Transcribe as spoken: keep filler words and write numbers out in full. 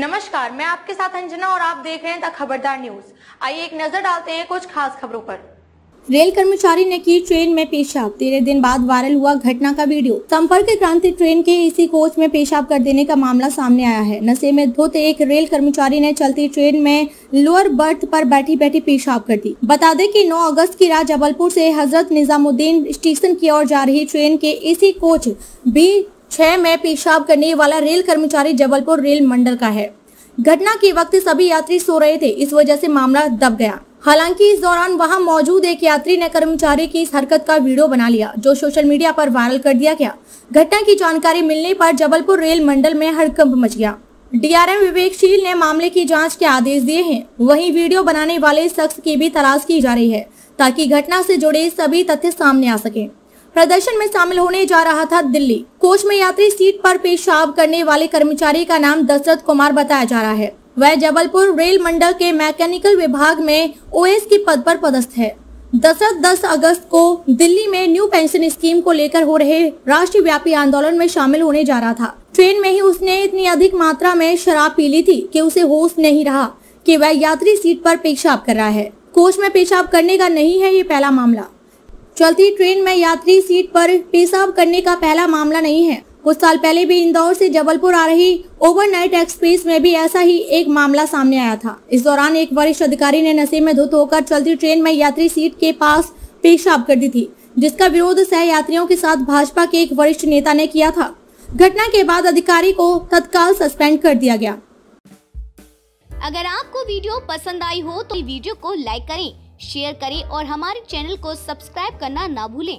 नमस्कार, मैं आपके साथ अंजना और आप देख रहे हैं खबरदार न्यूज। आइए एक नजर डालते हैं कुछ खास खबरों पर। रेल कर्मचारी ने की ट्रेन में पेशाब, तेरह दिन बाद वायरल हुआ घटना का वीडियो। संपर्क क्रांति ट्रेन के एसी कोच में पेशाब कर देने का मामला सामने आया है। नशे में धोते एक रेल कर्मचारी ने चलती ट्रेन में लोअर बर्थ पर बैठी बैठी पेशाब कर दी। बता दें कि नौ अगस्त की रात जबलपुर से हजरत निजामुद्दीन स्टेशन की ओर जा रही ट्रेन के एसी कोच बी छह में पेशाब करने वाला रेल कर्मचारी जबलपुर रेल मंडल का है। घटना के वक्त सभी यात्री सो रहे थे, इस वजह से मामला दब गया। हालांकि इस दौरान वहां मौजूद एक यात्री ने कर्मचारी की इस हरकत का वीडियो बना लिया, जो सोशल मीडिया पर वायरल कर दिया गया। घटना की जानकारी मिलने पर जबलपुर रेल मंडल में हड़कंप मच गया। डीआरएम विवेक सिंह ने मामले की जाँच के आदेश दिए हैं। वहीं वीडियो बनाने वाले शख्स की भी तलाश की जा रही है, ताकि घटना से जुड़े सभी तथ्य सामने आ सके। प्रदर्शन में शामिल होने जा रहा था दिल्ली। कोच में यात्री सीट पर पेशाब करने वाले कर्मचारी का नाम दशरथ कुमार बताया जा रहा है। वह जबलपुर रेल मंडल के मैकेनिकल विभाग में ओएस के पद पर पदस्थ है। दशरथ दस अगस्त को दिल्ली में न्यू पेंशन स्कीम को लेकर हो रहे राष्ट्रव्यापी आंदोलन में शामिल होने जा रहा था। ट्रेन में ही उसने इतनी अधिक मात्रा में शराब पी ली थी कि उसे होश नहीं रहा कि वह यात्री सीट पर पेशाब कर रहा है। कोच में पेशाब करने का नहीं है ये पहला मामला। चलती ट्रेन में यात्री सीट पर पेशाब करने का पहला मामला नहीं है। कुछ साल पहले भी इंदौर से जबलपुर आ रही ओवरनाइट एक्सप्रेस में भी ऐसा ही एक मामला सामने आया था। इस दौरान एक वरिष्ठ अधिकारी ने नशे में धुत होकर चलती ट्रेन में यात्री सीट के पास पेशाब कर दी थी, जिसका विरोध सह यात्रियों के साथ भाजपा के एक वरिष्ठ नेता ने किया था। घटना के बाद अधिकारी को तत्काल सस्पेंड कर दिया गया। अगर आपको वीडियो पसंद आई हो तो वीडियो को लाइक करें, शेयर करें और हमारे चैनल को सब्सक्राइब करना ना भूलें।